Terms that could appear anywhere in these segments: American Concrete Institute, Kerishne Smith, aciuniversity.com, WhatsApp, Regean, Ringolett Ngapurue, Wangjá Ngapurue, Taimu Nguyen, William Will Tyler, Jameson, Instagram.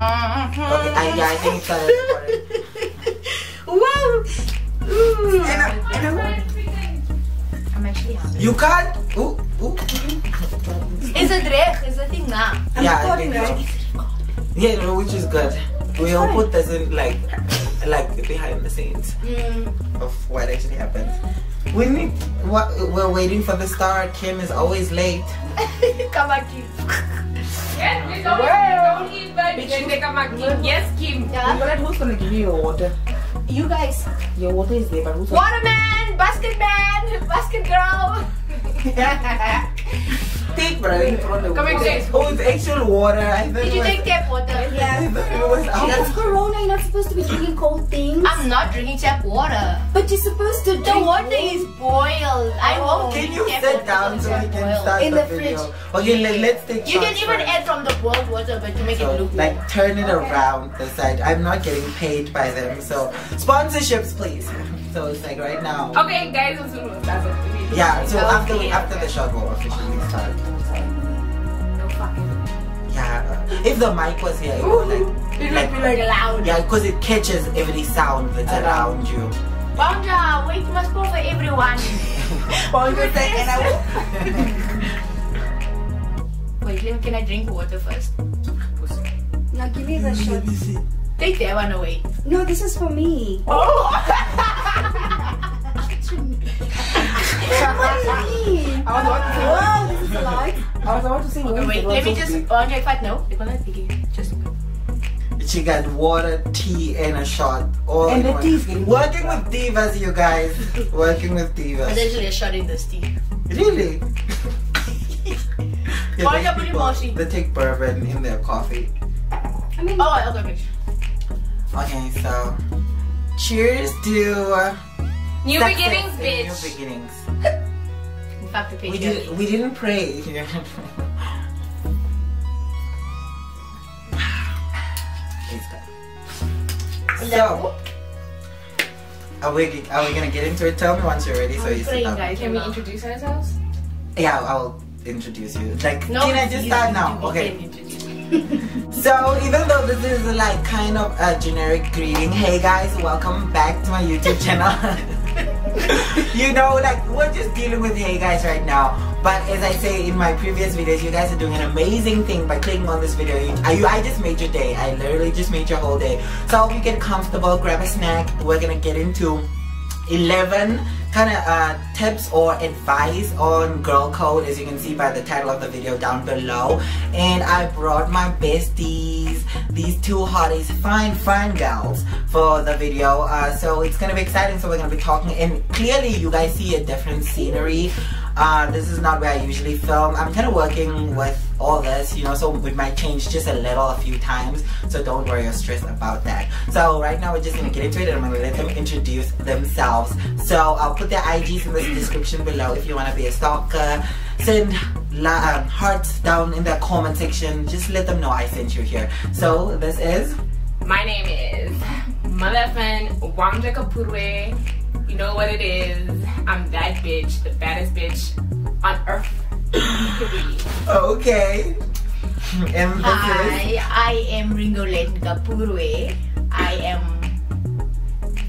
I think it's Whoa! I'm actually hungry. You can't? Ooh, ooh. It's a drink, it's a thing now. Yeah, I think so. Yeah, no, which is good. We all put this in like behind the scenes of what actually happens. We need, we're waiting for the star. Kim is always late. Come on, Kim. Yes, we don't eat but then they come again. Yes, Kim. Yeah. Who's gonna give you your water? You guys. Your water is there, but who's gonna... Waterman, basket man, basket girl. Take, bro. Come again. Oh, it's actual water. Did you take tap water? Yeah. That's corona. You're not supposed to be drinking cold things. I'm not drinking tap water. But you're supposed to drink. The water is boiled. I won't drink tap water. Can you sit down so we can start the video? Okay, let's take shots. You can even add from the boiled water, but to make it look like turn it around the side. I'm not getting paid by them, so sponsorships, please. So it's like right now. Okay, guys, I'm soon. Yeah, so after the shot, we'll officially start. No fucking. Yeah, if the mic was here, it would be like loud. Yeah, because it catches every sound that's around you. Wangjá, wait, you must go for everyone. Wait, Liam, can I drink water first? Now give me the shot. Take that one away. No, this is for me. Oh! Wow, this is a lie. I was about to say, okay, wait, let me just. Wangjá, if I know, they're gonna take it. Just. She got water, tea, and a shot. All and the tea is getting working with divas, you guys. Working with divas. There's actually a shot in this tea. Really? Yeah, people, they take bourbon in their coffee. I mean, oh, okay. Okay, so cheers to new beginnings, bitch. New beginnings. Fuck the page. We didn't pray. So, are we gonna get into it? Tell me once you're ready. So you sit down. Can we introduce ourselves? Yeah, I'll introduce you. Like, no, can I just start now? Okay. So even though this is like kind of a generic greeting, hey guys, welcome back to my YouTube channel. You know, like, we're just dealing with hey guys right now. But as I say in my previous videos, you guys are doing an amazing thing by clicking on this video. I just made your day. I literally just made your whole day. So I hope you get comfortable, grab a snack. We're gonna get into 11 kind of tips or advice on girl code, as you can see by the title of the video down below. And I brought my besties, these two hotties, fine gals, for the video. So it's gonna be exciting. So we're gonna be talking, and clearly you guys see a different scenery. This is not where I usually film. I'm kind of working with all this, you know, so it might change just a few times, so don't worry or stress about that. So right now we're just gonna get into it, and I'm gonna let them introduce themselves. So I'll put their IGs in the description below if you want to be a stalker. Send hearts down in the comment section, just let them know I sent you here. So this is, my name is motherfucking Wangjá Ngapurue. You know what it is, I'm that bitch, the baddest bitch on earth. Okay. And this I am Ringolett Ngapurue. I am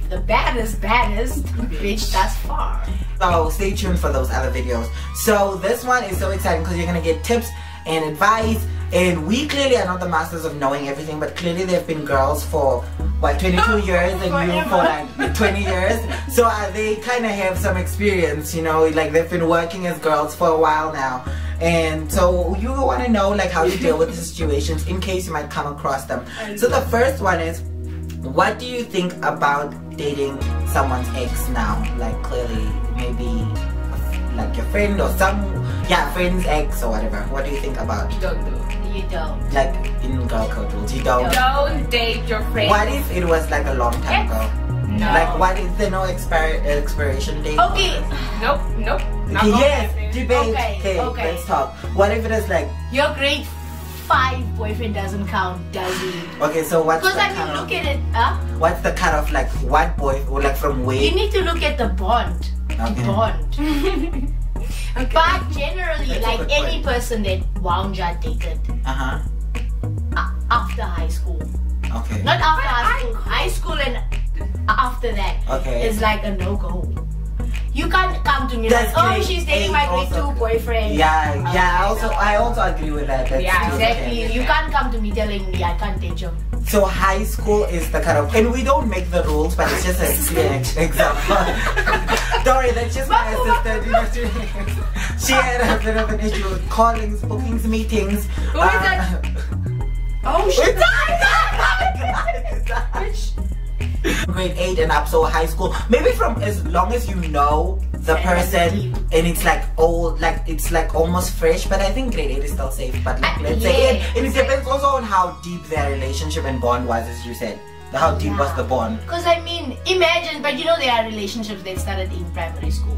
the baddest bitch thus far. So stay tuned for those other videos. So this one is so exciting because you're gonna get tips and advice, and we clearly are not the masters of knowing everything, but clearly there have been girls for what, 22 years, and you for like 20 years, so they kind of have some experience, you know, like they've been working as girls for a while now. And so you want to know like how to deal with the situations in case you might come across them. So the first one is, what do you think about dating someone's ex now? Like clearly maybe like your friend or friend's ex or whatever. What do you think about? Don't do it. You don't. Like in girl code rules, you don't. Don't date your friend. What if it was like a long time ago? No. Like what if there no expiration date? Okay. Nope. Yes. Debate. Okay. Let's talk. What if it is like your grade 5 boyfriend doesn't count, does it? Okay. So what's the cutoff? Because I mean, look at it. What's the cutoff? Like what boyfriend? Like from where? You need to look at the bond. Okay. Bond. Okay. But generally, that's like any person that Wangjá dated, after high school. Okay. Not after high school and after that. Okay. It's like a no-go. You can't come to me like, oh, she's dating my grade 2 boyfriend. Yeah, yeah. I also agree with that. That's yeah, exactly. You can't come to me telling me I can't date you. So high school is the cutoff, and we don't make the rules, but it's just an example. Sorry, that's just my assistant. You know, she had a bit of an issue with callings, bookings, meetings. Who is that? Oh shit! Grade 8 and up, so high school. Maybe from as long as you know the person, and it's like old, like it's like almost fresh. But I think grade 8 is still safe. But like, let's say it, and it depends also on how deep their relationship and bond was, as you said. How deep was the bond? Because I mean, imagine, but you know, there are relationships that started in primary school.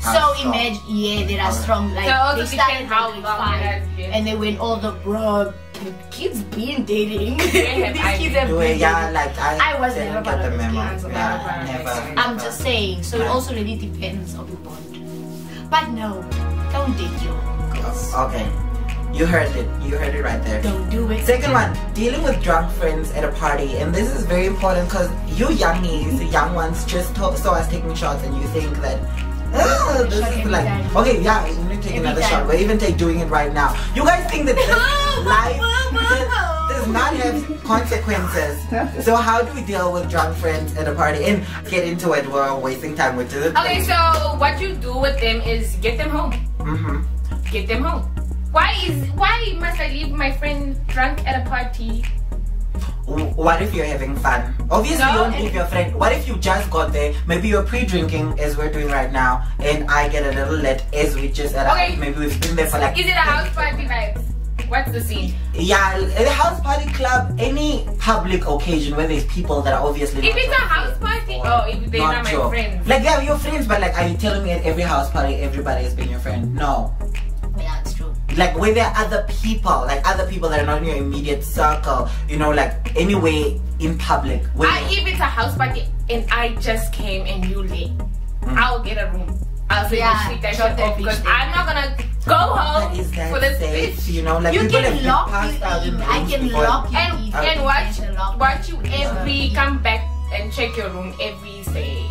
So imagine, yeah, there are strong, like so they started how like, and they went all the bro. Kids being dating. These kids have been dating. Yeah, like I was never part of those kids. I'm just saying. So it also really depends on the bond. But no, don't date your girls. Okay, you heard it. You heard it right there. Don't do it. Second one, dealing with drunk friends at a party, and this is very important because you youngies, the young ones, just saw us taking shots, and you think that. Oh, this is like time. Okay, yeah, you need to take another shot. We're even doing it right now. You guys think that life does not have consequences. So how do we deal with drunk friends at a party? And get into it, we're wasting time with it. Okay, so what you do with them is get them home. Mm-hmm. Get them home. Why must I leave my friend drunk at a party? What if you're having fun? Obviously you don't leave your friend. What if you just got there? Maybe you're pre-drinking as we're doing right now, and I get a little late as we just maybe we've been there for like. Is it a house party vibes? What's the scene? Yeah, a house party, club, any public occasion where there's people that are obviously. If it's a house party, if they're not my friends. Like yeah, your friends, but like, are you telling me at every house party everybody has been your friend? No. Yeah, it's true. Like where there are other people, like other people that are not in your immediate circle, you know, like anyway in public. If it's a house party and I just came and you late, I'll get a room. I'll say because I'm not gonna go home for this bitch. You know, like you can lock you in. I can lock you in and watch you every come back and check your room every say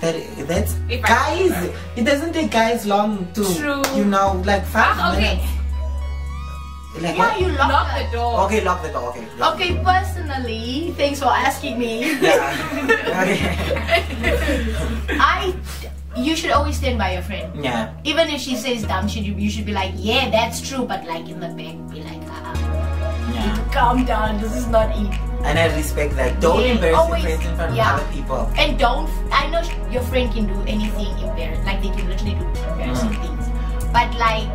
30 minutes. That's guys. It doesn't take guys long to you know, like 5 minutes. Like yeah, you lock the door. Okay, lock the door. Okay. Okay, personally, thanks for asking me. Yeah. Okay. You should always stand by your friend. Yeah. Even if she says dumb shit, you should be like, yeah, that's true. But like in the back, be like, calm down. This is not it. And I respect that. Don't embarrass your friends in front of other people. And don't. I know your friend can do anything embarrassing. Like they can literally do embarrassing things. But like,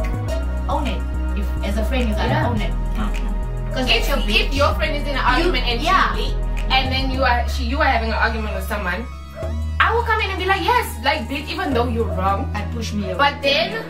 own it. If as a friend you gotta own it. Because if your friend is in an argument and she's late, and then you are having an argument with someone, I will come in and be like, yes, like this, even though you're wrong. And push me away. But then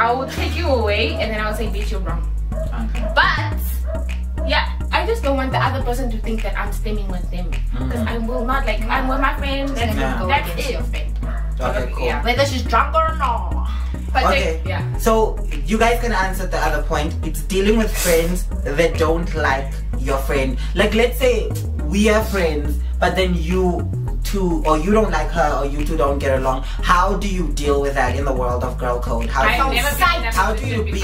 I will take you away, and then I will say, bitch, you're wrong. Okay. But yeah. I just don't want the other person to think that I'm stemming with them because I will not. Like I'm with my friend, and that's it. Your friend. Okay, cool. Yeah. Whether she's drunk or not. But okay. So you guys can answer the other point. It's dealing with friends that don't like your friend. Like let's say we are friends, but then you don't like her, or you two don't get along. How do you deal with that in the world of girl code? How do you be a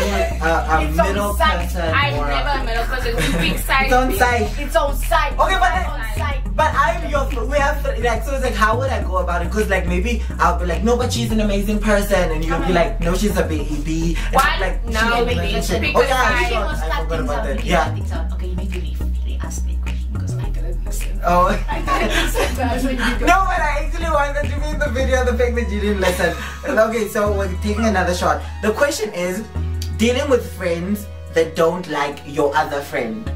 middle person? I'm never a middle person. You pick sides. It's on side. It's on side. Okay, but I'm your. We have like so. It's like how would I go about it? Because like maybe I'll be like no, but she's an amazing person, and you'll be like no, she's a baby. What? Like, no, baby. Oh yeah, I forgot about that. Yeah. Okay, you need to leave. Oh no, but I actually wanted to be in the video, the fact that you didn't listen. Okay, so we're taking another shot. The question is dealing with friends that don't like your other friend.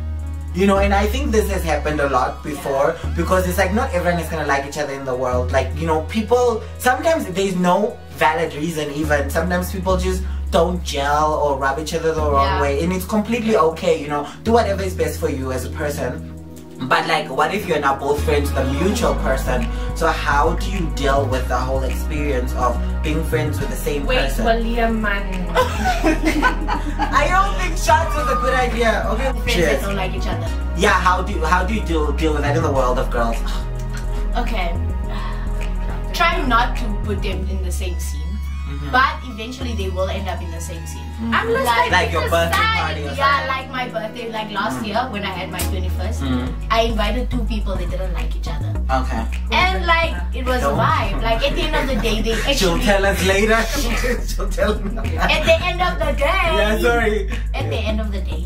You know, and I think this has happened a lot before because it's like not everyone is gonna like each other in the world. Like, you know, people sometimes there's no valid reason even. Sometimes people just don't gel or rub each other the wrong way, and it's completely okay, you know. Do whatever is best for you as a person. But like, what if you're not both friends with a mutual person? So how do you deal with the whole experience of being friends with the same person? Wait, William Man. I don't think shots was a good idea. Okay. Friends that don't like each other. Yeah, how do you deal with that in the world of girls? Okay. Try not to put them in the same scene. Mm-hmm. But eventually they will end up in the same scene. Mm-hmm. I'm like your birthday party or something. Yeah, like my birthday, like last year when I had my 21st, I invited two people that didn't like each other. Okay. And like it was a vibe. Like at the end of the day they actually she'll tell us later. She'll tell me. At the end of the day. Yeah, sorry. At the end of the day.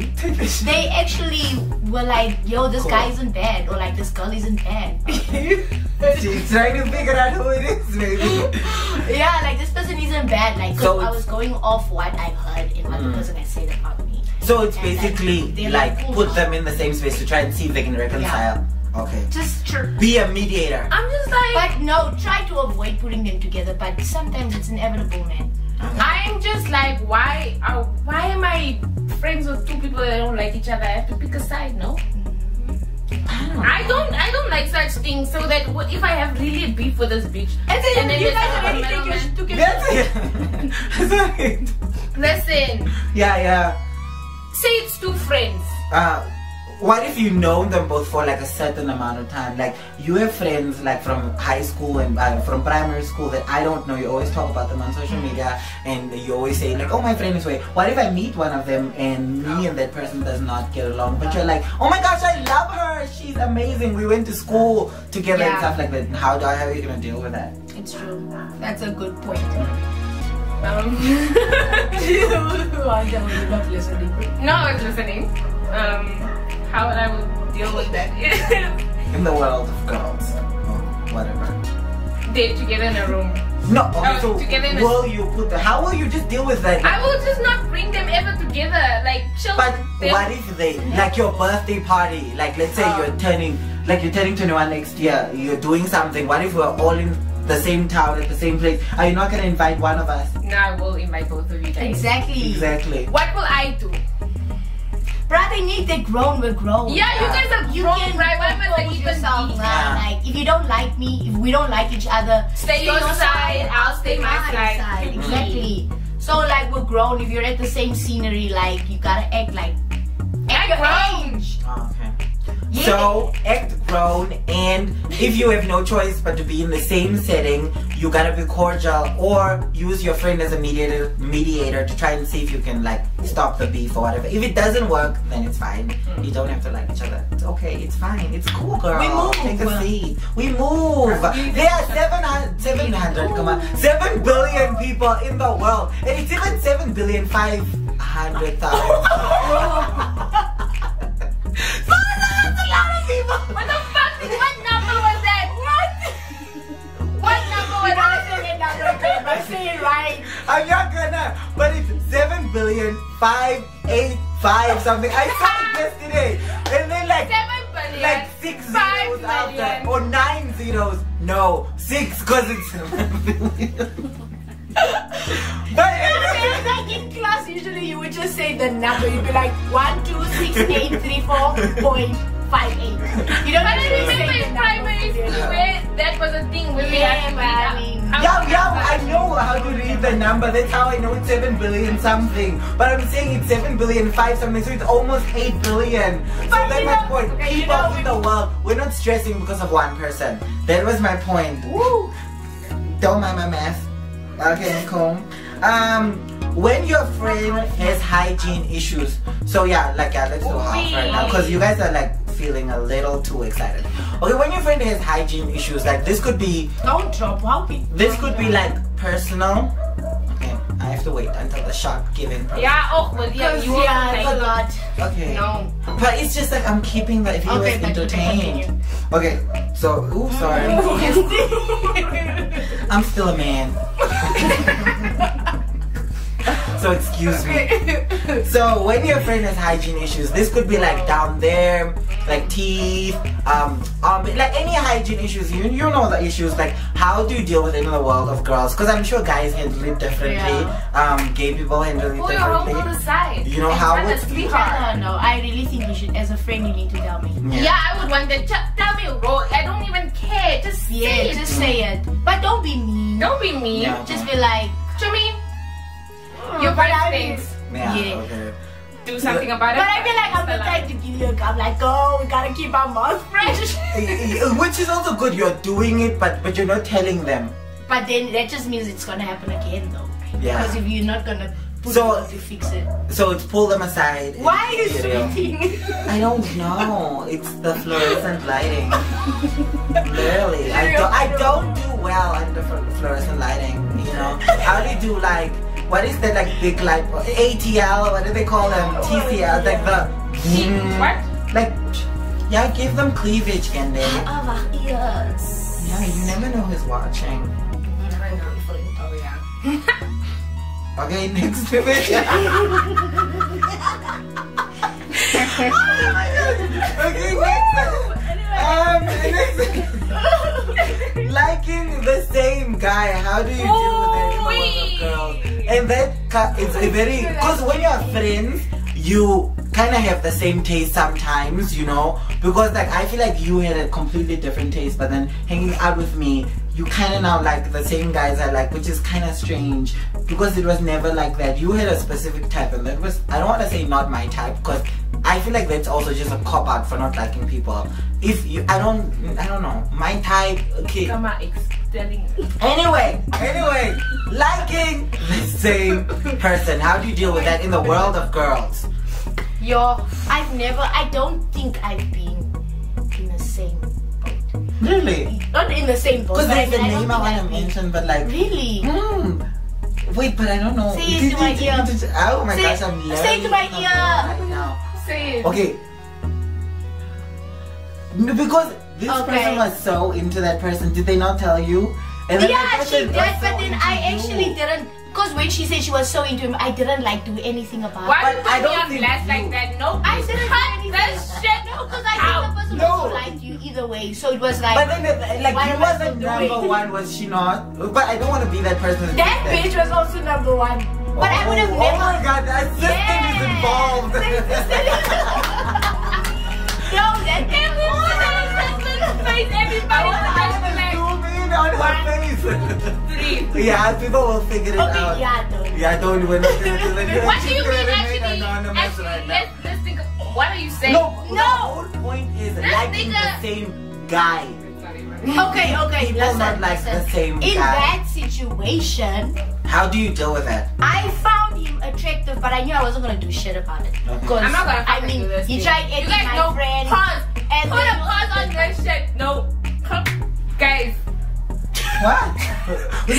They actually were like, yo, this guy isn't bad, or like this girl isn't bad. She's trying to figure out who it is, maybe. Yeah, like this person isn't bad. Like so I was going off what I heard and what the person had said about me. So it's basically like put them in the same space to try and see if they can reconcile. Yeah. Okay. Just be a mediator. I'm just like. But no, try to avoid putting them together. But sometimes it's inevitable, man. Okay. I'm just like, why am I friends with two people that don't like each other? I have to pick a side, no? I don't like such things. So that if I have really beef with this bitch, and then you guys already think you should took it. That's it. Listen. Yeah. Say it's two friends. What if you've known them both for like a certain amount of time? Like you have friends like from high school and from primary school that I don't know. You always talk about them on social media and you always say like, oh, my friend is way. What if I meet one of them and me and that person does not get along? But you're like, oh my gosh, I love her. She's amazing. We went to school together and stuff like that. And how are you going to deal with that? It's true. That's a good point. No, it's listening. How I would deal with that in the world of girls or whatever. They're together in a room. No, okay, so how will you just deal with that? I will just not bring them ever together. Like chill. But what if they like your birthday party? Like let's say you're turning 21 next year. You're doing something. What if we're all in the same town at the same place? Are you not gonna invite one of us? No, I will invite both of you guys. Exactly. What will I do? Brother, they're grown, we're grown. Yeah, you guys are grown, right? Why am I yourself? Like, if you don't like me, if we don't like each other, stay your side, I'll stay my side. Exactly. So, like, we're grown. If you're at the same scenery, like, you gotta act like your age. Okay. Yeah. So, act grown, and if you have no choice but to be in the same setting, you gotta be cordial or use your friend as a mediator to try and see if you can like stop the beef or whatever. If it doesn't work, then it's fine. You don't have to like each other. It's okay, it's fine. It's cool, girl. We move. Take a seat. We move. There are 7 billion people in the world, and it's even 7,500,000. What the fuck? What number was that? What? What number was that? I say it right. I'm not gonna. But it's 7,585,000,000 something. I saw it yesterday. And then like 7 billion, like 6 zeros after, or 9 zeros. No, 6 because it's. But like in class, usually you would just say the number. You'd be like 1, 2, 6, 8, 3, 4, 5, 8. You don't remember in primary school where that was a thing where we had to read out. I know how to read the number. That's how I know it's 7 billion something. But I'm saying it's 7,500,000,000 something, so it's almost 8 billion. So that's my point. People in the world, we're not stressing because of one person. That was my point. Woo! Don't mind my math. Okay, cool. When your friend has hygiene issues, so let's do half right now because you guys are like feeling a little too excited. Okay, when your friend has hygiene issues, like this could be this could be like personal. Okay, I have to wait until the shock given. Yeah, you are a lot. Okay. No. But it's just like I'm keeping the viewers entertained. Okay, so sorry. I'm still a man. So excuse me. So when your friend has hygiene issues, this could be like down there, like teeth, like any hygiene issues, you know the issues, like how do you deal with it in the world of girls? Because I'm sure guys handle it differently, gay people handle it differently. You know, how would it be hard? No, I really think you should, as a friend, you need to tell me. Yeah, I would want that. Tell me, bro, I don't even care, just say it. Just say it. But don't be mean. Don't be mean. Yeah. Just be like, to me, your body thinks. Yeah, okay. Do something about it. But I feel like I'm the type to give you a cup, like, oh, we gotta keep our mouth fresh. Which is also good, you're doing it, but you're not telling them. But then that just means it's gonna happen again, though. Right? Yeah. Because if you're not gonna put it to fix it. So it's pull them aside. Why are you sweating? I don't know. It's the fluorescent lighting. Really. I don't do well under fluorescent lighting, you know. I only do like, what is that, like big light, ATL, what do they call them? TCL, like the... What? Like, yeah, give them cleavage and they... Yes. Yeah, you never know who's watching. Never know. Oh, yeah. Okay, next to it. Oh my god. Okay, next. Liking the same guy, how do you deal with it? And that is a very, because when you're friends, you kind of have the same taste sometimes, you know, because like I feel like you had a completely different taste, but then hanging out with me, you kind of now like the same guys I like, which is kind of strange because it was never like that. You had a specific type, and that was, I don't want to say not my type, because I feel like that's also just a cop out for not liking people. If you, I don't know, my type, okay. Anyway, liking the same person. How do you deal with that in the world of girls? Yo, I don't think I've been in the same boat. Really? Not in the same boat. Because there's a name I want to mention, but like... Really? Wait, but I don't know. Say it to my ear. Oh my gosh, I'm learning. Say it to my ear. Right now. Say it. Okay. Because... This person was so into that person. Did they not tell you? And then she did, but then I actually didn't. Because when she said she was so into him, I didn't like do anything about it. Why would I be on blast like that? No, I didn't do anything. No, because I think the person also liked you either way. So it was like. But then, like, you wasn't number one, was she not? But I don't want to be that person. That bitch was also number one. But I would have never. Oh my god, that system is involved. No, that thing. Everybody on her face. 3. Yeah, people will figure it out. Yeah, don't. What do you mean actually? Let's think. What are you saying? No. The whole point is liking the same guy. Okay. People not like the same guy. In that situation, how do you deal with that? I found him attractive, but I knew I wasn't gonna do shit about it. Because I'm not gonna. I mean, he tried to be my friend. Put a pause on that shit. No. Guys. What?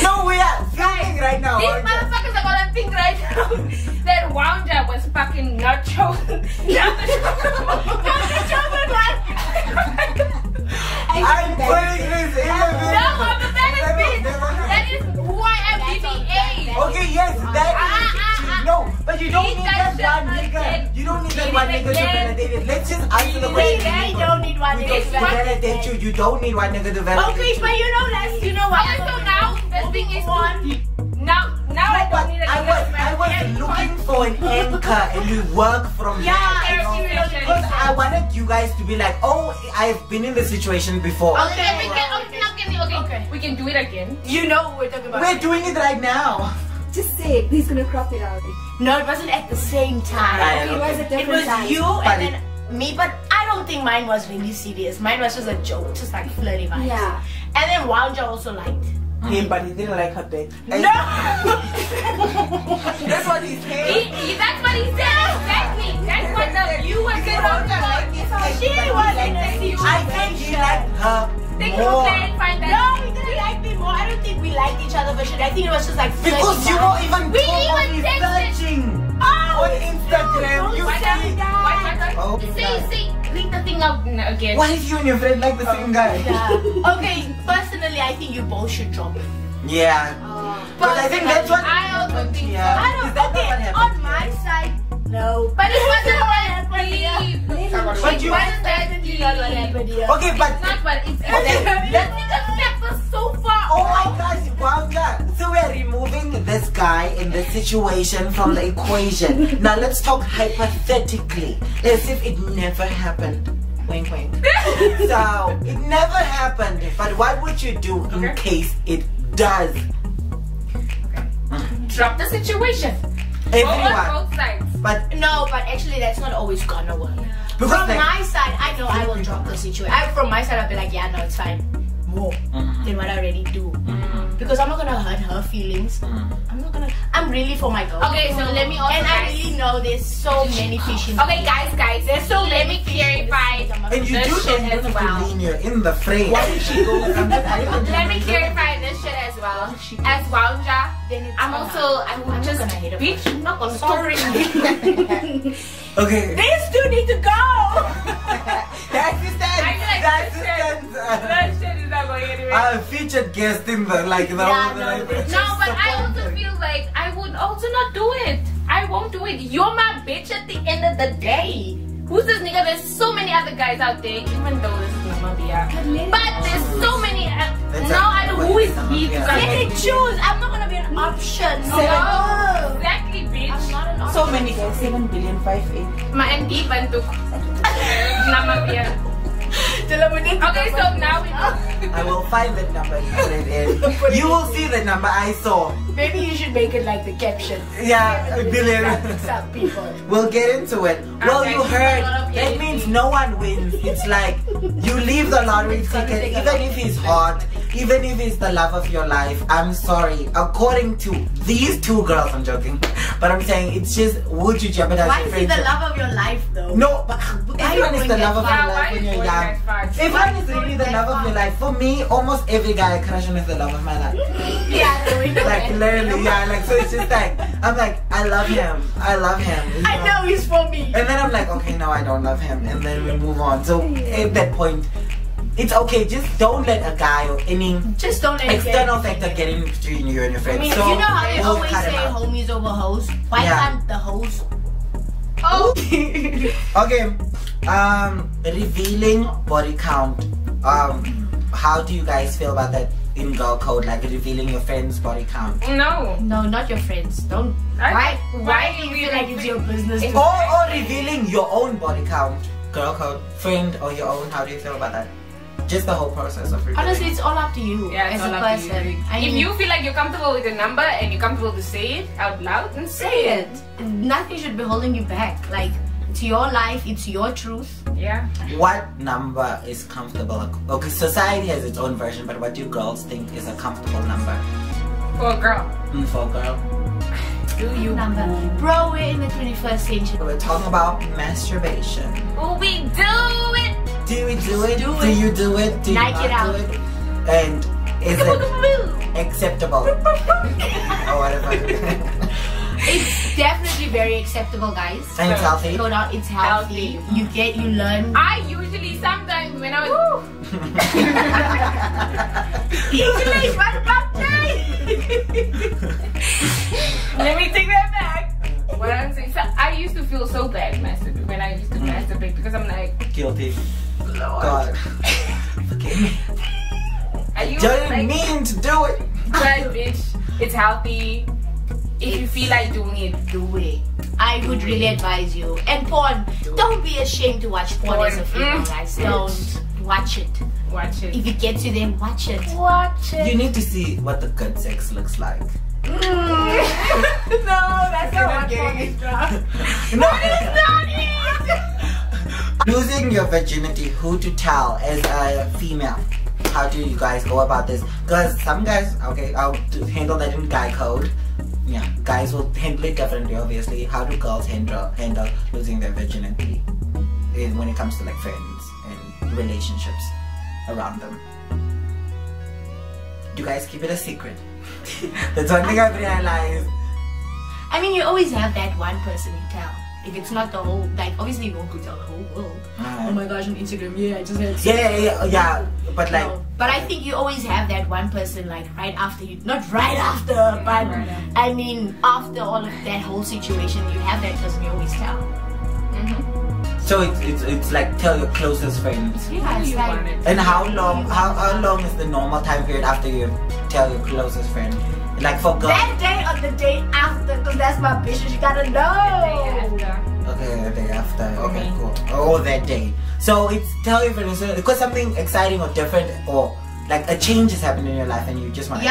No, we are thinking right now. These motherfuckers are gonna think right now that Wangjá was fucking not chosen. Not the chosen one. I'm putting this in the video. No, but that is why I'm BBA. Okay, yes, that is. No, but you don't need that one nigga. You don't need that one nigga to validate it. Let's just answer the question. I don't need one nigga to validate you. You don't need one nigga to validate you. Okay, but you know, you know what? So now the thing is now I don't need a nigga. I was looking for an anchor, and we work from there. Because I wanted you guys to be like, oh, I've been in this situation before. Okay, we can do it again. You know what we're talking about. We're doing it right now. Just say it. He's gonna crop it out. No, it wasn't at the same time. It was a different time. It was you and then me, but I don't think mine was really serious. Mine was just a joke, just like flirty vibes. Yeah. And then Wangjá also liked him, but he didn't like her back. No. That's what he said. That's what he said. Exactly. That's what you were talking about. She was in a situation. I think he liked her. No, he didn't like me more. I don't think we liked each other for shit. I think it was just like because you were even searching on Instagram. You see that? See, link the thing up again. Why is you and your friend like the same guy? Yeah. Okay, personally, I think you both should drop it. Yeah. But I think that's what I also think. I don't think on my side. No. But it wasn't what happened. But you understand. real what happened here. Okay, but it's not what it's okay. That nigga kept us so far. Oh my gosh, Wangjá. So we're removing this guy in this situation from the equation. Now let's talk hypothetically. As if it never happened. Wink, wink. So it never happened. But what would you do in case it does? Okay. Drop the situation. Everyone. Both sides. But no, but actually that's not always gonna work. Yeah. From my side, I know I will drop the situation. From my side, I'll be like, yeah, no, it's fine. More than what I already do. Because I'm not gonna hurt her feelings. I'm not gonna. I'm really for my girl. Okay, so let me also. And guys, I really know there's so many fish in the okay, guys, there's so many clarify. And you do shit as well. In the frame. Why did she go? Let me clarify this shit as well. As Wangjá, I'm also. I'm just gonna hit a bitch. I'm not gonna sorry. Okay. These two need to go. That's it. I'm a featured guest in the but I also feel like I would also not do it. I won't do it. You're my bitch at the end of the day. Who's this nigga? There's so many other guys out there, even though this is my BR. But there's so many. Now I know who is he. Let me choose. I'm not gonna be an option. No, exactly, bitch. I'm not an option. So many guys. 7,5,8,000,000. My auntie bantuk. Nama BR. Okay, so now we know. I will find the number and put it in. You will see the number I saw. Maybe you should make it like the caption. Yeah, billion. We'll get into it. Well, you heard. That means no one wins. It's like you leave the lottery ticket, even if he's hot, even if he's the love of your life. I'm sorry. According to these two girls, I'm joking. But I'm saying it's just would you jeopardize your friendship? Why is it the love of your life though? No, but everyone is the love of your life when you're young. Everyone is really the love of your life. For me, almost every guy I crush on is the love of my life. Yeah, like literally, yeah, like so it's just like I'm like I love him. You know? I know he's for me. And then I'm like, okay, no, I don't love him, and then we move on. So at that point, it's okay. Just don't let a guy or any external factor get in between you and your friends. I mean, so you know how they always say homies over hoes. Why can't the hoes? Oh. Okay. Revealing body count. How do you guys feel about that in girl code? Like revealing your friend's body count? No. No, not your friends. Don't. Why do you feel like it's your business? Or revealing your own body count. Girl code, friend or your own. How do you feel about that? Just the whole process of revealing. Honestly, it's all up to you. Yeah, it's all up to you. If you feel like you're comfortable with a number and you're comfortable to say it out loud, then say it. Nothing should be holding you back. Like, it's your life, it's your truth. Yeah. What number is comfortable? Okay, society has its own version, but what do you girls think is a comfortable number? For a girl. For a girl. You number. Bro, we're in the 21st century. We're talking about masturbation. Will we do it? Do we do it? Do it. Do you do it? Do you not do it? And is it acceptable? Or whatever. It's definitely very acceptable, guys. And it's healthy. No doubt, it's healthy. You learn. I usually, sometimes when I was... English, let me take that back. What I'm saying, so I used to feel so bad masturbate when I used to masturbate because I'm like guilty. Lord, God, forgive me. I didn't mean to do it. But bitch, it's healthy. If you feel like doing it, do it. I would really advise you. And porn, don't be ashamed to watch porn as a female. Guys, don't watch it. Watch it. If it gets you, then watch it. Watch it. You need to see what the good sex looks like. No, that's not what porn is. No, it's not it. Losing your virginity, who to tell as a female? How do you guys go about this? Because some guys, okay, I'll handle that in guy code. Yeah, guys will handle it differently, obviously. How do girls handle losing their virginity when it comes to like friends and relationships around them? Do you guys keep it a secret? That's one thing I've realized. I mean, you always have that one person you tell. If it's not the whole, like obviously you won't go tell the whole world. Oh my gosh, on Instagram, yeah, I just had but like but I think you always have that one person like right after you, not right after, but I mean after all of that whole situation, you have that person you always tell. So it's like tell your closest friends. Yeah, you want it. And how long is the normal time period after you tell your closest friend? Like for girls? That day or the day after, because that's my business. You gotta know. The day after. Okay, the day after. Okay, okay, cool. Oh, that day. So it's tell your friends because something exciting or different or like a change has happened in your life and you just want to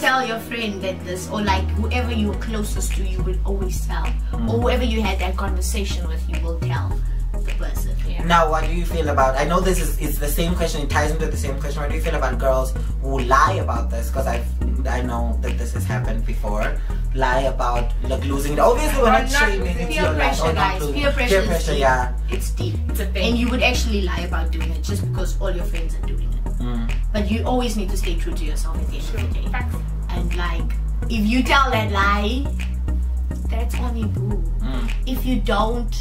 tell your friend that this, or like whoever you're closest to, you will always tell. Mm. Or whoever you had that conversation with, you will tell the person. Yeah. Now what do you feel about, I know this is it's the same question, it ties into the same question, what do you feel about girls who lie about this? Because I know that this has happened before. Lie about like losing it. Obviously we're not shaming. It's peer pressure, guys. Peer pressure, yeah. It's deep. It's a thing. And you would actually lie about doing it just because all your friends are doing it. Mm. But you always need to stay true to yourself at the end of the day. Facts. And like, if you tell that lie, that's on you, boo. Mm. If you don't,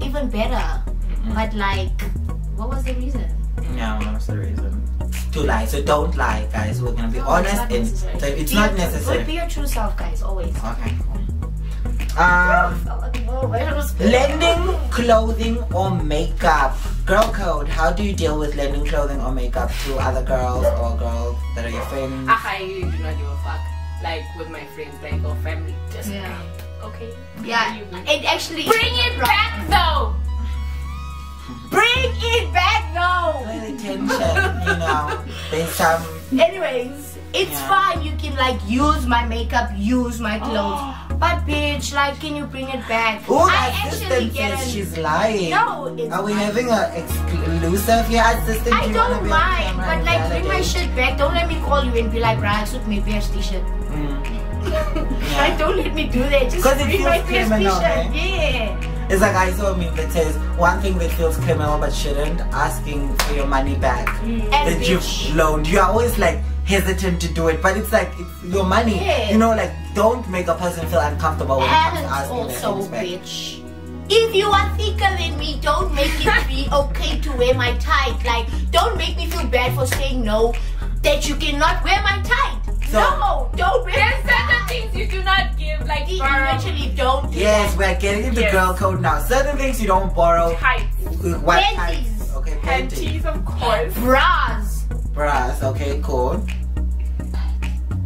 even better. Mm-hmm. But like, what was the reason? Yeah, what was the reason? To lie. So don't lie, guys. We're gonna be honest. It's not necessary. Be your true self, guys. Always. Okay. Lending clothing or makeup. Girl code, how do you deal with lending clothing or makeup to other girls or girls that are your friends? I really do not give a fuck. Like with my friends, like or family, just yeah. Okay. Yeah. It actually bring it back though. Bring it back though. With attention, you know. There's some. Anyways, it's fine. You can like use my makeup, use my clothes. Oh. But bitch, like, can you bring it back? Ooh, I actually get it. She's lying. No, it's Are we having an exclusive here, assistant? I don't mind, but like, bring my shit back. Don't let me call you and be like, bruh, I took my best t-shirt. Like, don't let me do that. Just bring my best t-shirt. Yeah. It's like I saw a meme that says, one thing that feels criminal but shouldn't, asking for your money back that you've loaned. You're always like hesitant to do it, but it's like, it's your money. Yeah. You know, like, don't make a person feel uncomfortable when it comes to asking their things back. Bitch, if you are thicker than me, don't make it be okay to wear my tight. Like, don't make me feel bad for saying no, that you cannot wear my tight. So, no, don't wear my tight. There's certain things you do not give, like, you actually don't give. Yes, we're getting into girl code now. Certain things you don't borrow. Tights. What tights? Okay, panties, of course. Bras. Bras, okay, cool.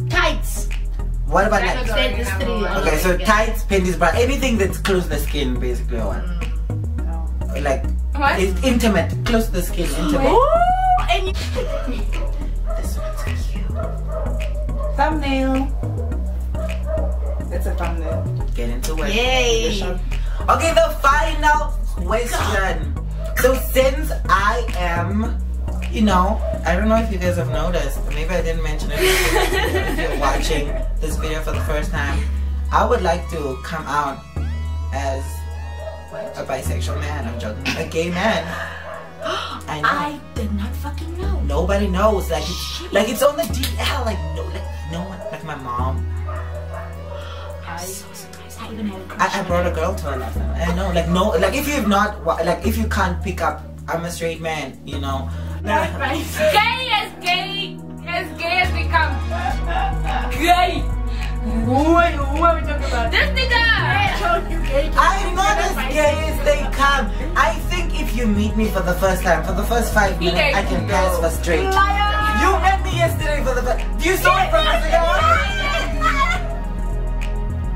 Tights. What about like okay, so tights, panties, bra, anything that's close to the skin, basically, or like it's intimate, close to the skin, intimate. Ooh, and this one's cute. Thumbnail. It's a thumbnail. Get into it. Yay. Okay, the final question. So since I am, you know, I don't know if you guys have noticed, maybe I didn't mention it if you're watching this video for the first time, I would like to come out as a bisexual man. I'm joking. A gay man. I know. I did not fucking know. Nobody knows. Like, it's on the DL. Like no one. Like my mom. I'm so surprised. I even had a crush. I brought a girl to her last night. I know. Like no. Like if you've not. Like if you can't pick up, I'm a straight man. You know. Gay as gay as we come. Gay. Who are we talking about? This nigga. I'm not as gay as they come. I think if you meet me for the first time, for the first 5 minutes, I can pass for straight. You met me yesterday for the first. You saw it from us.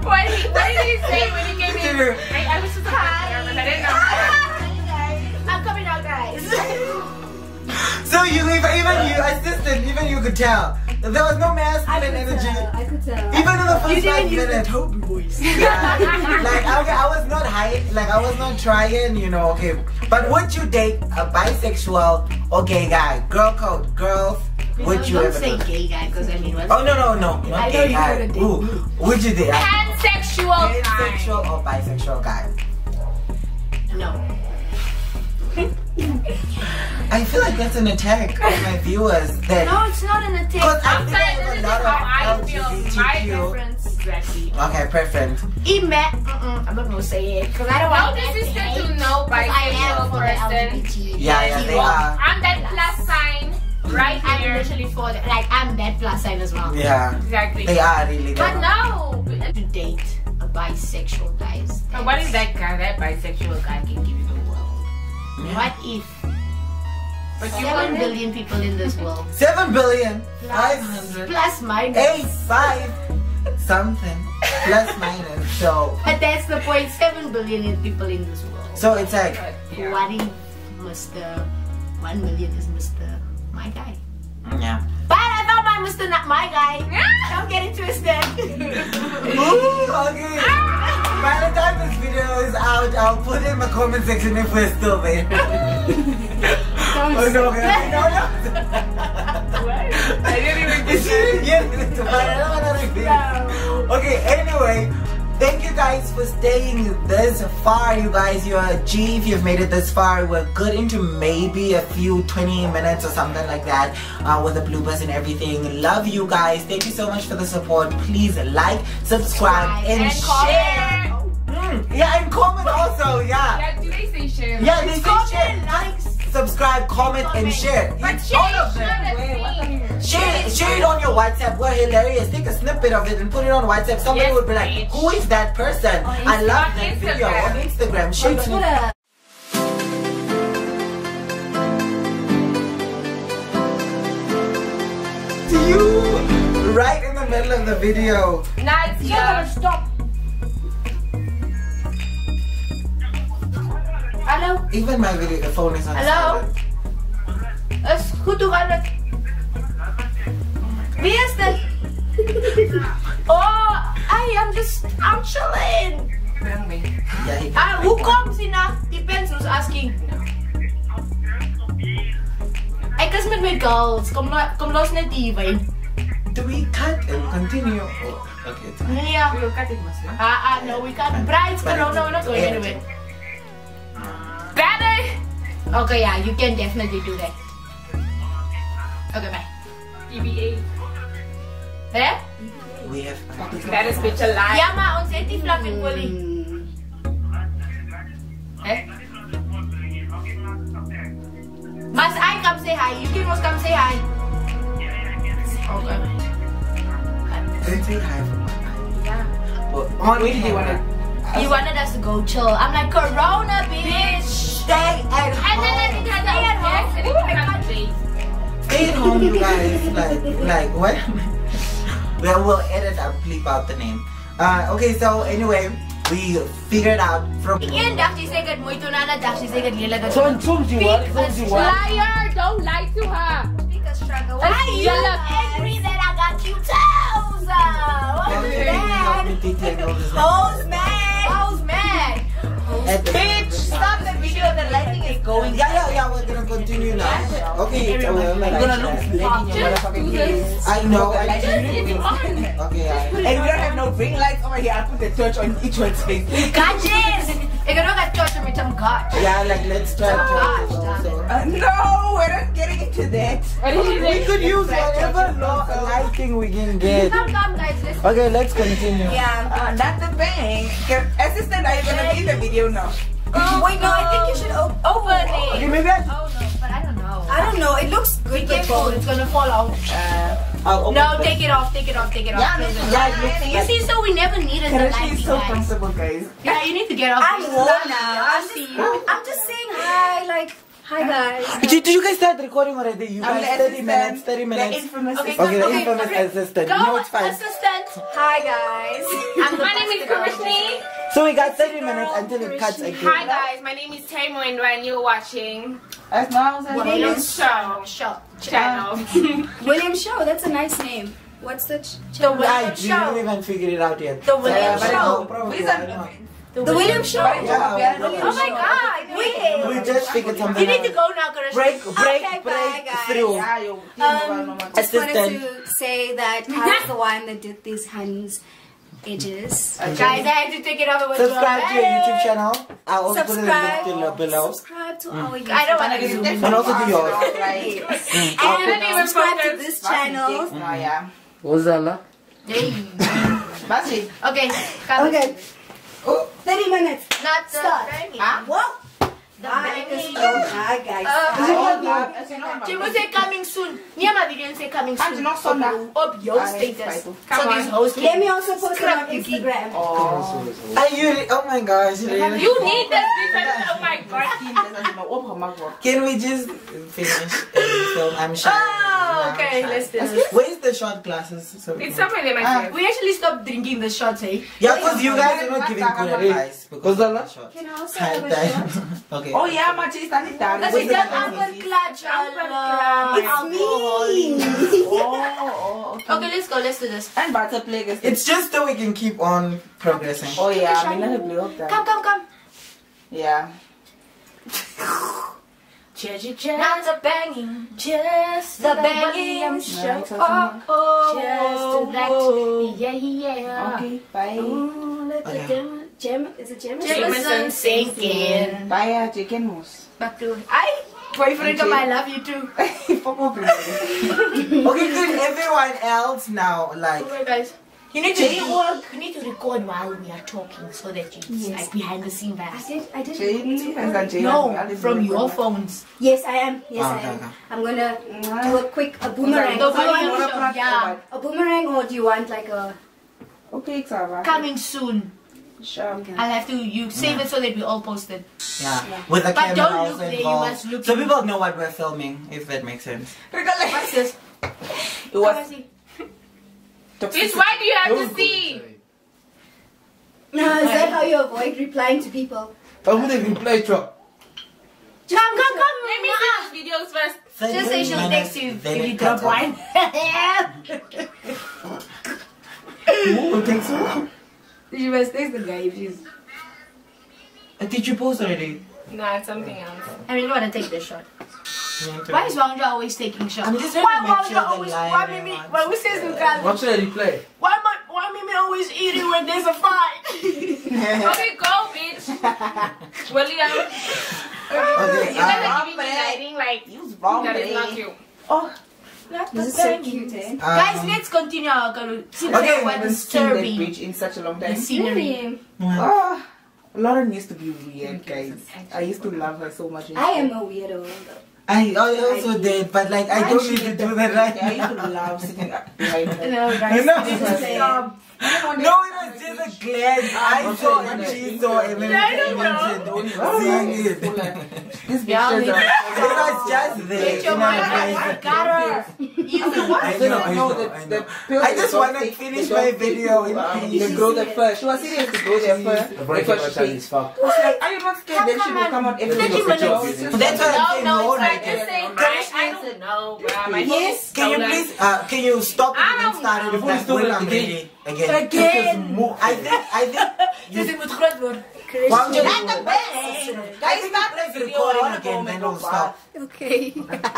What did he say when he came in? I was just high. I didn't know. I'm coming out, guys. So even you, assistant, even you could tell. There was no masculine energy. I could tell. Even in the first 5 minutes. You didn't use the Toby voice. Yeah. Like, okay, I was not high, like I was not trying, you know, okay. But would you date a bisexual or gay guy? Girl code, girls, would you ever say gay guy, because I mean, what's no, not gay guy. Ooh, would you date? Pansexual guy. Pansexual or bisexual guy? No. I feel like that's an attack on my viewers. No, it's not an attack. I'm saying this is how I feel. My preference, exactly. Okay, preference. I'm not gonna say it because I don't want. How does this get to know by a person? Yeah, they are. I'm that plus sign right here. I'm literally for that. Like I'm that plus sign as well. Yeah, exactly. They are really. But no, to date a bisexual guy. What is that guy? That bisexual guy can give you the world. What if? But 7 billion people in this world. 7 billion. 500. Plus minus. 85. Something. Plus minus. So. But that's the point. 7 billion people in this world. So it's like. Yeah. What if Mr. 1 million is Mr. My guy? Yeah. But I thought my Mr. Not my guy. Yeah. Don't get it twisted. Ooh, okay. By the time this video is out, I'll put it in the comment section if we're still there. Oh no, no. What? I didn't even get it. Okay, anyway, thank you guys for staying this far. You guys, you're a G if you've made it this far. We're good into maybe a few 20 minutes or something like that with the bloopers and everything. Love you guys. Thank you so much for the support. Please like, subscribe, and share. Yeah, and comment also, yeah. Yeah, do they say share? Yeah, they say share. Like, subscribe, comment, and share. But share all of them. Share it on your WhatsApp. We're hilarious. Take a snippet of it and put it on WhatsApp. Somebody would be like, who is that person? I love that video on Instagram. Share it on Twitter. To you, right in the middle of the video. Nadia, stop. Hello? Even my video phone is on. Hello? It's Kutugalat. Where is that? Oh, I'm just, I'm chilling. Yeah, who comes enough? Depends who's asking. I guess with my girls. Come lost net even. Do we cut and continue? Oh, okay. Yeah. We will cut it, Master. No, we can't. Brides, no, not going anywhere. Okay, yeah, you can definitely do that. Okay, bye. EBA. Eh? We have. That is picture live. Yeah, ma, on safety fluff in Bali. Eh? Must I come say hi? You can also come say hi. Okay. Don't say hi for my time. Yeah. But only he wanted. He wanted us to go chill. I'm like, Corona, bitch. Stay at home, you guys. Like what? Well, we'll edit and bleep out the name. Okay, so anyway, we figured out from. Liar! Don't lie to her. Are you angry that I got you toes? Who's mad? Stop the video, the lighting is going. Yeah, we're gonna continue now. Okay, we're gonna look late. I know, I do. Okay, and we don't have no ring lights over here. I put the torch on each one's face. Gadgets! You can look at torch and become God. Yeah, like let's try torch. No, we're not getting into that. We could use whatever lighting we can get. Okay, let's continue. Yeah, not the bank. Assistant, are you gonna be in the video now? Wait, no, I think you should open it. Okay, maybe but I don't know. It looks good. Be careful, it's gonna fall out. No, take it off. Yeah, you see, so we never needed the lighting. She's so comfortable, guys. Yeah, you need to get off. I won't now. I see you. I'm just saying hi, like, hi guys. Did you guys start recording already? You guys, 30 minutes. The infamous assistant. Okay, the infamous assistant. No, it's fine. Assistant. Hi guys. My name is Kerishne. So we got 30 minutes until it cuts again. Hi guys, my name is Taimu Nguyen and you're watching William Show Channel. William Show, that's a nice name. What's the channel? I didn't even figure it out yet. The William Show. The William Show. Yeah. Oh my God, we just figured something out. You need to go now, Kerishne. Break through. Just wanted to say that I was the one that did these hands. Edges. Okay. Guys, I had to take it off. Subscribe to your YouTube channel. I also put the link below. Subscribe to our YouTube channel. And also to yours. And subscribe to this channel. Wozala. Okay. 30 minutes. Not start. What? Say coming soon. Say coming soon. Let me also post it on Instagram. Oh my gosh. You need that. Oh my God. Can we just finish film? I'm shy. Oh, okay. Let's do it. Where's the short glasses? It's somewhere there, my friend. We actually stopped drinking the shots, eh? Yeah, because you guys are not giving good advice. Because the last shot. Can I also have a shot? Okay. Oh yeah, my cheese is done. That's it, that upperclash. It's me. Oh, okay. Okay, let's go. Let's do this. And butter plague. It's just so we can keep on progressing. Oh yeah, I'm gonna blow up that. Come. Yeah. Not the banging, just the banging. I'm sure. Oh, just the that. Yeah. Okay, bye. Okay. Jameson sinking. Buy a chicken mousse. But dude, I boyfriend of I love you too. Okay, good. Everyone else now, like. Okay, guys. You need to record while we are talking so that it's like behind the scenes. I did. No, from your phones. Yes, I am. I'm gonna do a quick boomerang. A boomerang, or do you want like a? Okay, coming soon. Sure. Okay. I'll have to save it so that we all post it. Yeah. With the camera also involved. There, so people know what we're filming, if that makes sense. What's this? It was. Please, why do you have to see? No, is that how you avoid replying to people? Why would they reply to? Come. Let me see these videos first. Just say she'll text you if you drop wine. Oh, thanks so. You must text the guy if she's. Did you post already? No, it's something else. I really want to take this shot. Why is Wangjá always taking shots? I'm just who says you can't? What should I replay? Why Mimi always eating when there's a fight? Okay, go, bitch. William. Okay, you guys are giving me lighting like that is not you. Oh. This is so cute, eh? Guys, let's continue our disturbing bridge in such a long time. Really? Wow. Lauren used to be weird, guys. I used to love her so much. I am a weirdo. I also did, but like I don't need to do that right now. I used to love sitting behind her. No, guys. No, it was just a glance. I saw and she saw and then This picture was just there. I got her. I just want to finish my video in peace. The girl that first. She was serious to go there first. Because she's fucked. Are you not scared that she will come out every day? That's what I'm saying. No, I don't know. Yes. Can you please, stop and start it back when I'm ready? Again. I think. Okay.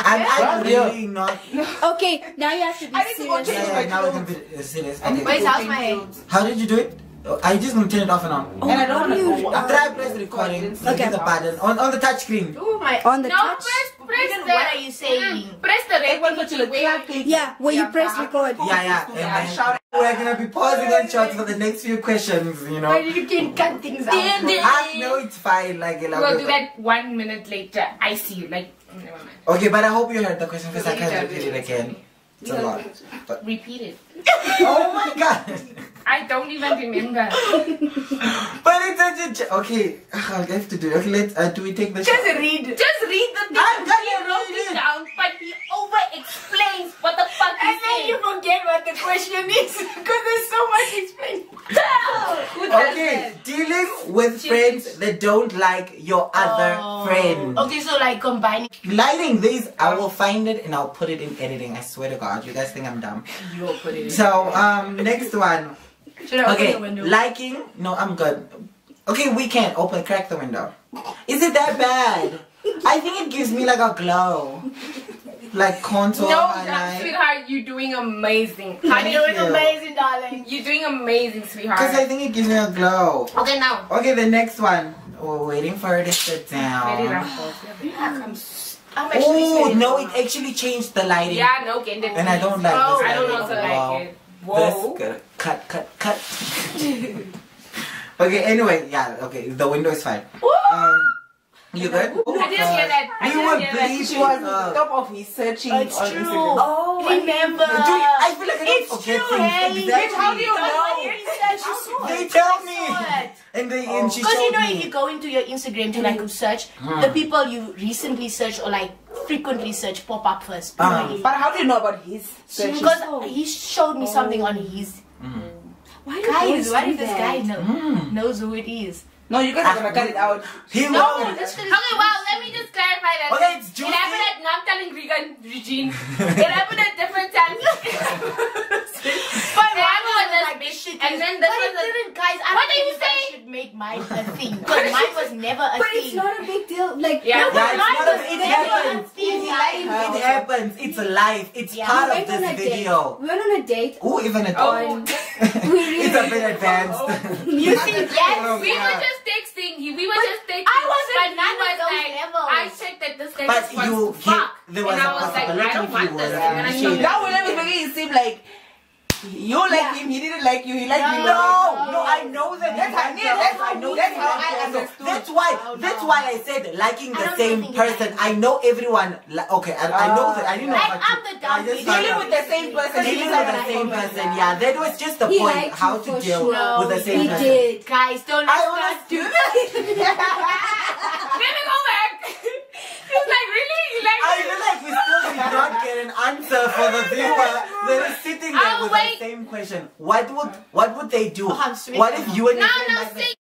I'm really not. Okay, now you have to be serious. Now we can be serious. How did you do it? I just gonna turn it off and on. And I don't know. After I press recording, okay, the button on the touch screen. On the touch. Press the, what are you saying? Press the red one for the where you press record. Yeah. We're gonna be pausing on shots for the next few questions, you know. You can cut things out. I know it's fine. Like, we'll do that 1 minute later. I see you. Like, never mind. Okay, but I hope you heard the question because I can't repeat it again. It's a lot. But repeat it. Oh my god. I don't even remember. But it's such a okay. I have to do it. Okay, let's. Do we take the? Just read the thing. He wrote it down, but he over-explains what the fuck. And then you forget what the question is because there's so much explained. Okay, dealing with friends that don't like your other friend. Okay, so like combining. Lighting these, I will find it and I'll put it in editing. I swear to God, you guys think I'm dumb. You'll put it in. So next one. Okay, liking. No, I'm good. Okay, we can crack the window. Is it that bad? I think it gives me like a glow, like contour. No, sweetheart, you're doing amazing. Amazing, darling. You're doing amazing, sweetheart. Because I think it gives me a glow. Okay, now. Okay, the next one. We're waiting for her to sit down. Oh no, it actually changed the lighting. Yeah, no, and I don't like this. I don't also like it. Whoa. This, cut. Okay, anyway, yeah, okay, the window is fine. You good? Oh, I didn't hear that. You were bleeding. He was on top of his searching. It's true. Oh, remember. I feel like it's true, Haley. Exactly. How do you know? They tell me. And she because you know, if you go into your Instagram to like search, the people you recently search or like frequently search pop up first. But how do you know about his search? Because he showed me something on his. Why did this guy know who it is? No, you guys are gonna cut it out. Okay, well, let me just clarify that. Okay, it's juicy. It happened at Namtal and Regean. It happened at different times. But one was like this shit, and then this was different. Guys, I don't think I should make mine a thing. Because mine was never a thing. But it's not a big deal. Like, it happens. It's life. It's part of this video. We went on a date. Oh, even a date. It's a bit advanced. You see, yes, we were just texting. We were just texting. I wasn't. But none was like, I checked that this guy was fuck. And I was like, I don't want this. That would never make it seem like you like him. He didn't like you. He liked me. No, I know that. That's how I understood. That's why I said liking the same person. I know everyone. Okay, I know that. I didn't know. I'm the dumb. Dealing with the same person. Yeah, that was just the point. How to deal with the same person. He did, guys. Don't let us do that. Let me go back. He's like, really? I feel like we still did not get an answer for the viewer that is sitting there with the same question. What would they do? What if you and your friend